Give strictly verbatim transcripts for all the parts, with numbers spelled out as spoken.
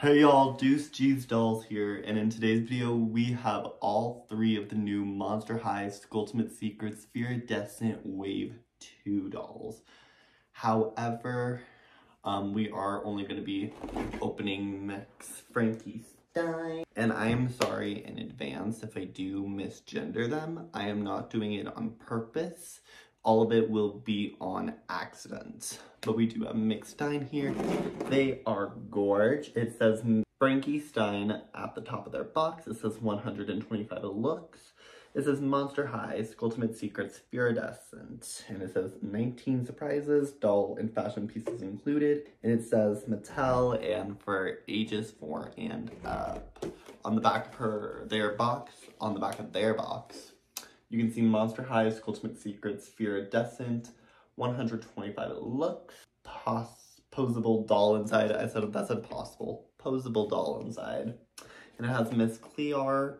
Hey y'all, Deuce G's Dolls here, and in today's video we have all three of the new Monster High Skulltimate Secrets Fear-idescent Wave two dolls. However, um, we are only going to be opening Max Frankie Stein, and I am sorry in advance if I do misgender them. I am not doing it on purpose. All of it will be on accident. But we do have Mix Stein here. They are gorge. It says Frankie Stein at the top of their box. It says one hundred twenty-five looks. It says Monster High, Skulltimate Secrets, Fear-idescent. And it says nineteen surprises, doll and fashion pieces included. And it says Mattel and for ages four and up. On the back of her, their box, on the back of their box, you can see Monster High, Skulltimate Secrets, Fear-idescent, one hundred twenty-five looks, pos posable doll inside. I said that said possible. Posable doll inside. And it has Miss Cleo,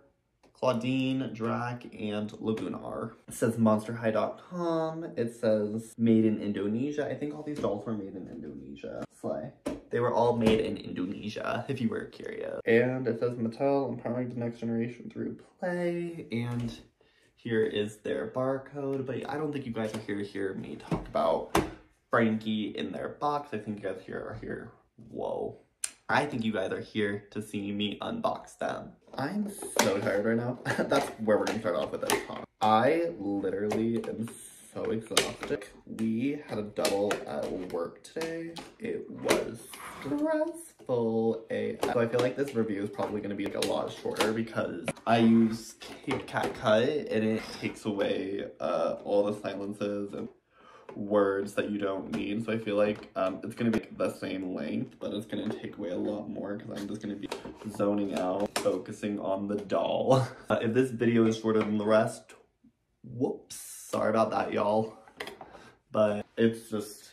Claudine, Drac, and Lagoona. It says monster high dot com. It says made in Indonesia. I think all these dolls were made in Indonesia. Slay. They were all made in Indonesia, if you were curious. And it says Mattel, empowering the next generation through play. And here is their barcode, but I don't think you guys are here to hear me talk about Frankie in their box. I think you guys here are here. Whoa. I think you guys are here to see me unbox them. I'm so tired right now. That's where we're gonna start off with this talk. I literally am so exhausted. We had a double at work today. It was stressful A F. So I feel like this review is probably going to be like a lot shorter because I use CapCut and it takes away uh, all the silences and words that you don't need. So I feel like um, it's going to be the same length, but it's going to take away a lot more because I'm just going to be zoning out, focusing on the doll. Uh, if this video is shorter than the rest, whoops. Sorry about that, y'all, but it's just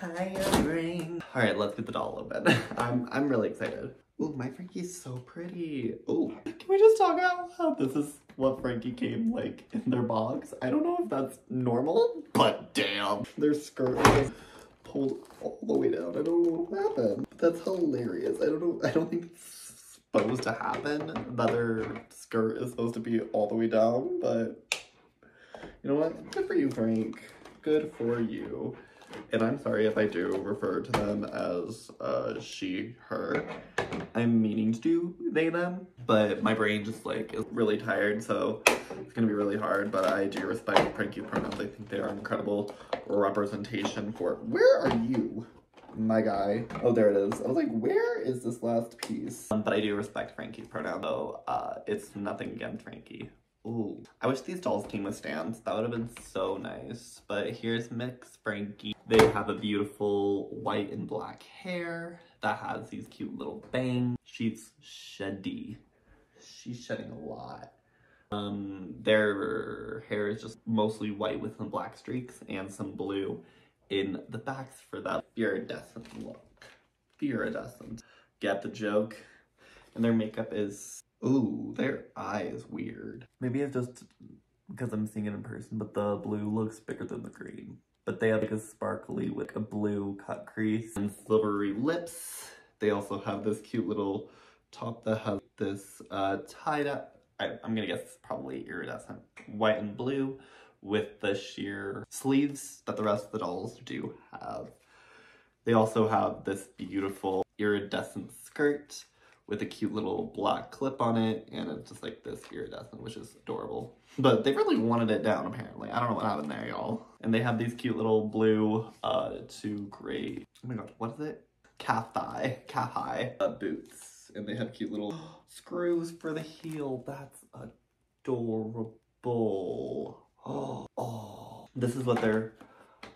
tiring. All right, let's get the doll open. I'm, I'm really excited. Ooh, my Frankie's so pretty. Ooh, can we just talk out loud? This is what Frankie came like in their box. I don't know if that's normal, but damn. Their skirt was pulled all the way down. I don't know what happened. That's hilarious. I don't know. I don't think it's supposed to happen. That their skirt is supposed to be all the way down, but you know what? Good for you, Frank. Good for you. And I'm sorry if I do refer to them as uh, she, her. I'm meaning to do they, them, but my brain just like is really tired, so it's gonna be really hard, but I do respect Frankie pronouns. I think they are an incredible representation for, where are you, my guy? Oh, there it is. I was like, where is this last piece? Um, but I do respect Frankie's pronoun, though. Uh, it's nothing against Frankie. Ooh, I wish these dolls came with stands. That would have been so nice. But here's Mix Frankie. They have a beautiful white and black hair that has these cute little bangs. She's sheddy. She's shedding a lot. Um, their hair is just mostly white with some black streaks and some blue in the backs for that fear-idescent look. Fear-idescent. Get the joke? And their makeup is... Ooh, their eye is weird. Maybe it's just because I'm seeing it in person, but the blue looks bigger than the green. But they have like a sparkly with a blue cut crease and silvery lips. They also have this cute little top that has this uh, tied up, I, I'm gonna guess it's probably iridescent, white and blue with the sheer sleeves that the rest of the dolls do have. They also have this beautiful iridescent skirt with a cute little black clip on it, and it's just like this iridescent, which is adorable. But they really wanted it down, apparently. I don't know what happened there, y'all. And they have these cute little blue uh, to gray, oh my god, what is it? Calf thigh, calf high uh, boots. And they have cute little screws for the heel. That's adorable. Oh, oh. This is what their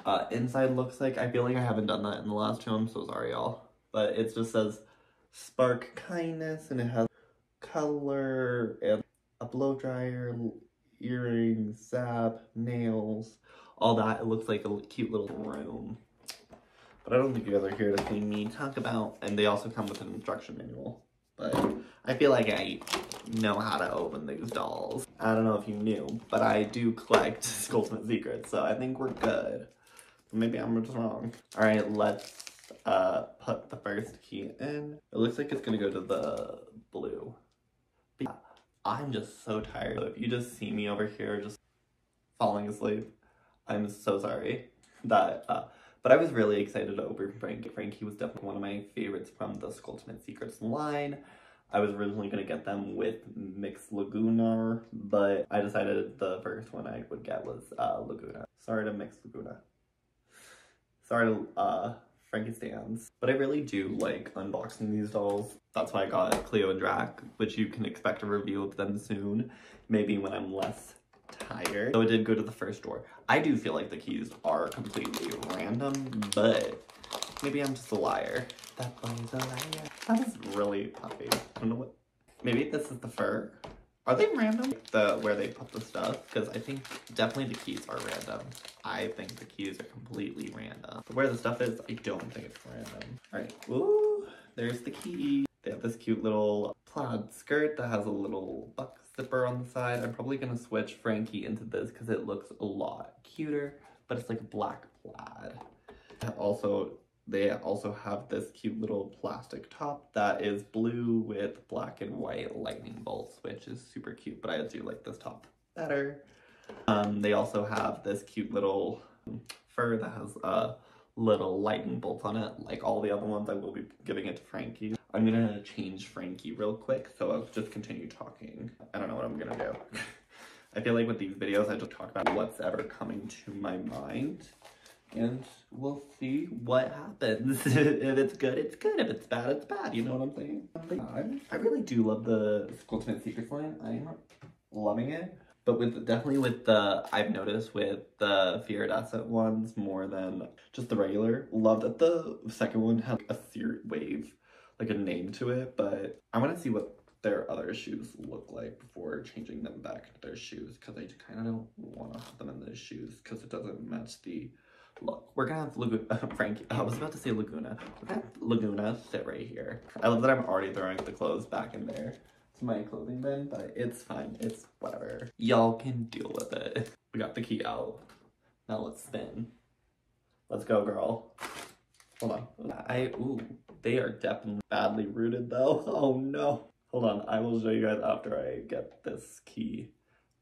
uh, inside looks like. I feel like I haven't done that in the last two, I'm so sorry, y'all. But it just says, spark kindness, and it has color and a blow dryer, earrings, zap, nails, all that. It looks like a cute little room, but I don't think you guys are here to see me talk about. And they also come with an instruction manual, but I feel like I know how to open these dolls. I don't know if you knew, but I do collect Skulltimate Secrets, so I think we're good. Maybe I'm just wrong. All right, let's uh, put the first key in. It looks like it's gonna go to the blue. But yeah, I'm just so tired. So if you just see me over here just falling asleep, I'm so sorry that, uh, but I was really excited to open Frankie. Frankie was definitely one of my favorites from the Skulltimate Secrets line. I was originally gonna get them with mixed Lagoona, but I decided the first one I would get was uh, Lagoona. Sorry to mix Lagoona. Sorry to uh, Frankie Stein. But I really do like unboxing these dolls. That's why I got Cleo and Drac, which you can expect a review of them soon, maybe when I'm less tired. So it did go to the first door. I do feel like the keys are completely random, but maybe I'm just a liar. That boy's a liar. That is really puffy. I don't know what. Maybe this is the fur. Are they random? The where they put the stuff? Because I think definitely the keys are random. I think the keys are completely random. But where the stuff is, I don't think it's random. All right. Ooh, there's the key. They have this cute little plaid skirt that has a little buck zipper on the side. I'm probably gonna switch Frankie into this because it looks a lot cuter. But it's like black plaid. And also. They also have this cute little plastic top that is blue with black and white lightning bolts, which is super cute, but I do like this top better. Um, they also have this cute little fur that has uh, little lightning bolts on it. Like all the other ones, I will be giving it to Frankie. I'm gonna change Frankie real quick, so I'll just continue talking. I don't know what I'm gonna do. I feel like with these videos, I just talk about what's ever coming to my mind. And we'll see what happens. If it's good, it's good. If it's bad, it's bad. You know what I'm saying? God, I really do love the Skulltimate Secrets line. I'm loving it. But with definitely with the, I've noticed with the Fear-idescent ones more than just the regular. Love that the second one had a series wave, like a name to it. But I want to see what their other shoes look like before changing them back to their shoes. Because I kind of don't want to have them in those shoes because it doesn't match the look. We're gonna have Lagoona, uh, Frankie, oh, I was about to say Lagoona. We're gonna have Lagoona sit right here. I love that I'm already throwing the clothes back in there. It's my clothing bin, but it's fine. It's whatever. Y'all can deal with it. We got the key out. Now let's spin. Let's go, girl. Hold on. I, ooh, they are definitely badly rooted though. Oh no. Hold on, I will show you guys after I get this key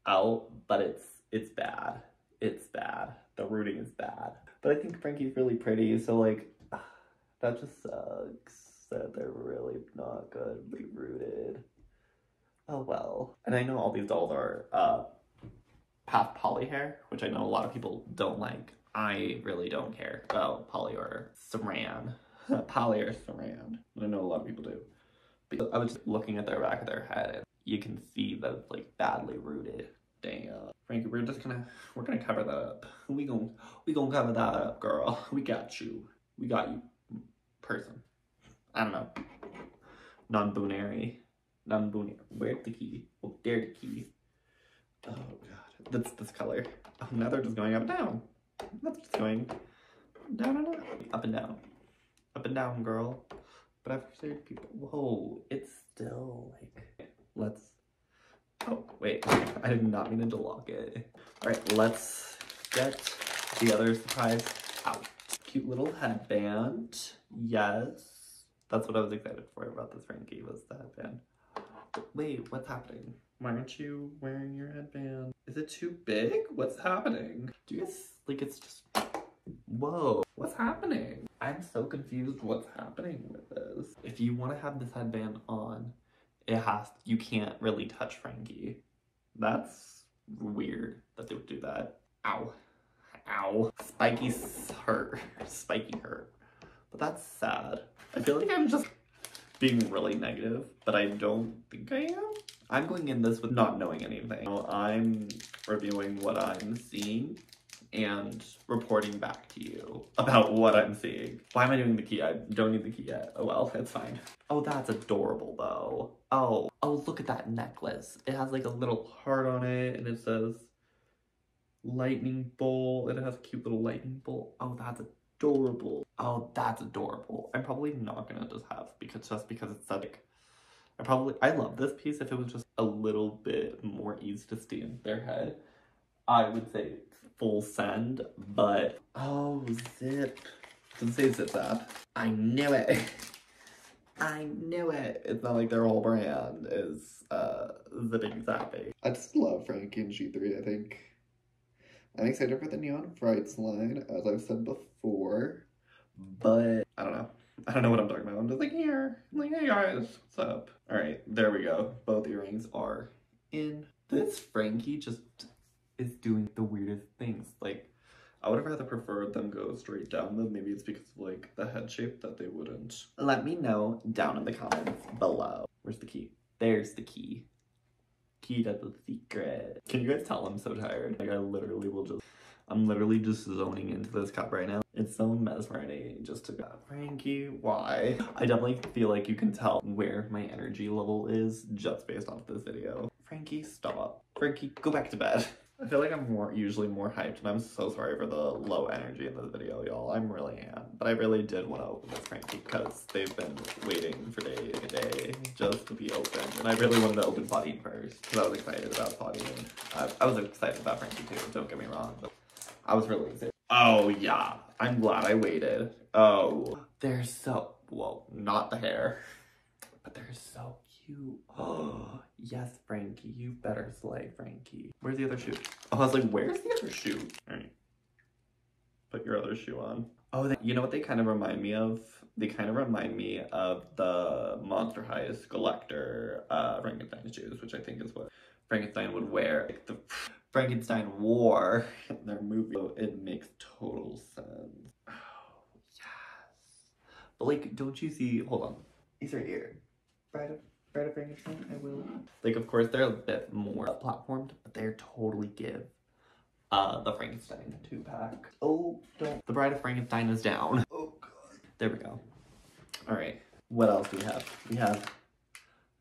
out, but it's, it's bad. It's bad. The rooting is bad. But I think Frankie's really pretty, so like, that just sucks that they're really not goodly rooted. Oh well. And I know all these dolls are uh, half poly hair, which I know a lot of people don't like. I really don't care about poly or saran. Poly or saran. I know a lot of people do. But I was just looking at the back of their head, and you can see that it's like badly rooted. Damn. Frankie, we're just gonna, we're gonna cover that up. We gonna, we gonna cover that up, girl. We got you. We got you, person. I don't know. Non-bunary. Non-bunary. Where's the key? Oh, there's the key. Oh, God. That's this color. Oh, now they're just going up and down. That's just going down and up. Up and down. Up and down, girl. But I've heard people, whoa, it's still like, let's. Oh, wait, I did not mean to lock it. All right, let's get the other surprise out. Cute little headband. Yes. That's what I was excited for about this Frankie was the headband. Wait, what's happening? Why aren't you wearing your headband? Is it too big? What's happening? Do you guys, like it's just, whoa, what's happening? I'm so confused what's happening with this. If you want to have this headband on, it has, you can't really touch Frankie. That's weird that they would do that. Ow. Ow. Spiky hurt. Spiky hurt. But that's sad. I feel like I'm just being really negative, but I don't think I am. I'm going in this with not knowing anything. I'm reviewing what I'm seeing and reporting back to you about what I'm seeing. Why am I doing the key? I don't need the key yet. Oh well, it's fine. Oh, that's adorable though. Oh, oh, look at that necklace. It has like a little heart on it and it says lightning bolt and it has a cute little lightning bolt. Oh, that's adorable. Oh, that's adorable. I'm probably not gonna just have because just because it's such I probably, I love this piece. If it was just a little bit more easy to stay in their head, I would say full send, but oh, zip. Just say zip zap. I knew it. I knew it. It's not like their whole brand is uh, zipping zapping. I just love Frankie and G three, I think. I'm excited for the Neon Frights line, as I've said before. But I don't know. I don't know what I'm talking about. I'm just like, here. I'm like, hey guys, what's up? All right, there we go. Both earrings are in. This Frankie just is doing the weirdest things. Like, I would have rather preferred them go straight down them. Maybe it's because of, like, the head shape that they wouldn't. Let me know down in the comments below. Where's the key? There's the key. Key to the secret. Can you guys tell I'm so tired? Like, I literally will just... I'm literally just zoning into this cup right now. It's so mesmerizing just to go, Frankie, why? I definitely feel like you can tell where my energy level is just based off this video. Frankie, stop. Frankie, go back to bed. I feel like I'm more usually more hyped, and I'm so sorry for the low energy in this video, y'all. I really am. But I really did want to open this Frankie because they've been waiting for days and days just to be open. And I really wanted to open Claudine first because I was excited about Claudine. Uh, I was excited about Frankie too, don't get me wrong. But I was really excited. Oh, yeah. I'm glad I waited. Oh. They're so... Well, not the hair. But they're so cute. Oh, yes, Frankie. You better slay, Frankie. Where's the other shoe? Oh, I was like, where's the other shoe? All right. Put your other shoe on. Oh, they, you know what they kind of remind me of? They kind of remind me of the Monster High Collector uh, Frankenstein shoes, which I think is what Frankenstein would wear. Like the Frankenstein wore in their movie. So it makes total sense. Oh, yes. But like, don't you see, hold on. These are here. Bride of, Bride of Frankenstein, I will. Like, of course, they're a bit more platformed, but they're totally give uh, the Frankenstein two-pack. Oh, don't. The Bride of Frankenstein is down. Oh, God. There we go. All right. What else do we have? We have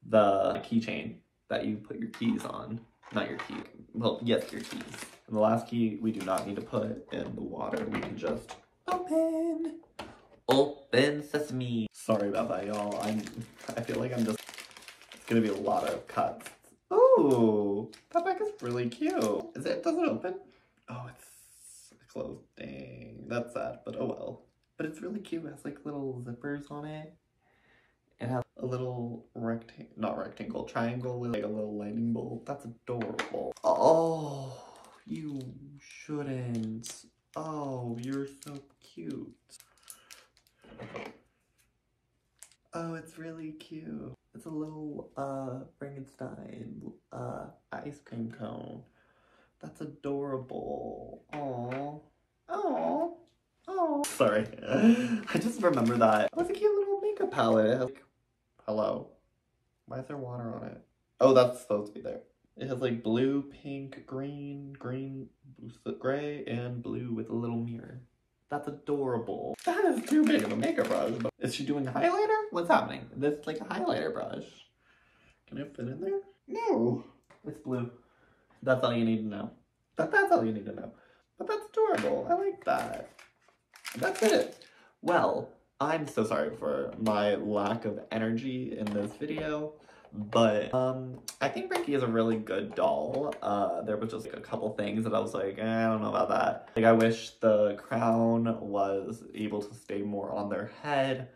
the keychain that you put your keys on. Not your key. Well, yes, your keys. And the last key we do not need to put in the water. We can just open. Open sesame. Sorry about that, y'all. I'm I feel like I'm just it's gonna be a lot of cuts. Ooh, that bag is really cute. Is it does it open? Oh, it's closed. Dang. That's sad, but oh well. But it's really cute. It has like little zippers on it. It has a little rectangle, not rectangle, triangle with like a little lightning bolt. That's adorable. Oh, you shouldn't. Oh, you're so cute. Oh, it's really cute. It's a little uh, Frankenstein uh, ice cream cone. That's adorable. Aww. Aww. Aww. Sorry. I just remember that. That's a cute little makeup palette. Like, hello. Why is there water on it? Oh, that's supposed to be there. It has like blue, pink, green, green, gray, and blue with a little mirror. That's adorable. That is too big of a makeup brush. But is she doing a highlighter? What's happening? That's like a highlighter brush. Can it fit in there? No. It's blue. That's all you need to know. But that's all you need to know. But that's adorable. I like that. That's it. Well, I'm so sorry for my lack of energy in this video, but um, I think Frankie is a really good doll. Uh, there was just like a couple things that I was like, eh, I don't know about that. Like, I wish the crown was able to stay more on their head.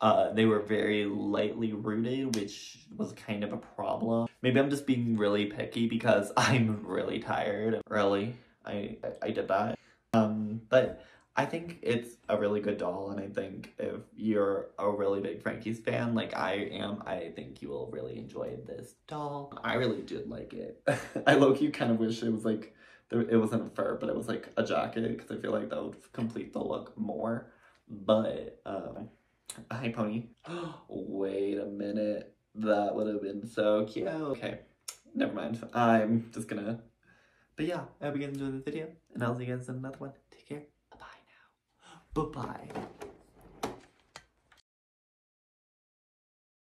Uh, they were very lightly rooted, which was kind of a problem. Maybe I'm just being really picky because I'm really tired. Really, I, I, I did that. Um, but I think it's a really good doll, and I think if you're a really big Frankie's fan, like I am, I think you will really enjoy this doll. I really did like it. I low-key kind of wish it was like, there, it wasn't a fur, but it was like a jacket, because I feel like that would complete the look more. But, um, hi pony. Wait a minute, that would have been so cute. Okay, never mind, I'm just gonna, but yeah, I hope you guys enjoyed this video, and I'll see you guys in another one. Take care. Bye-bye.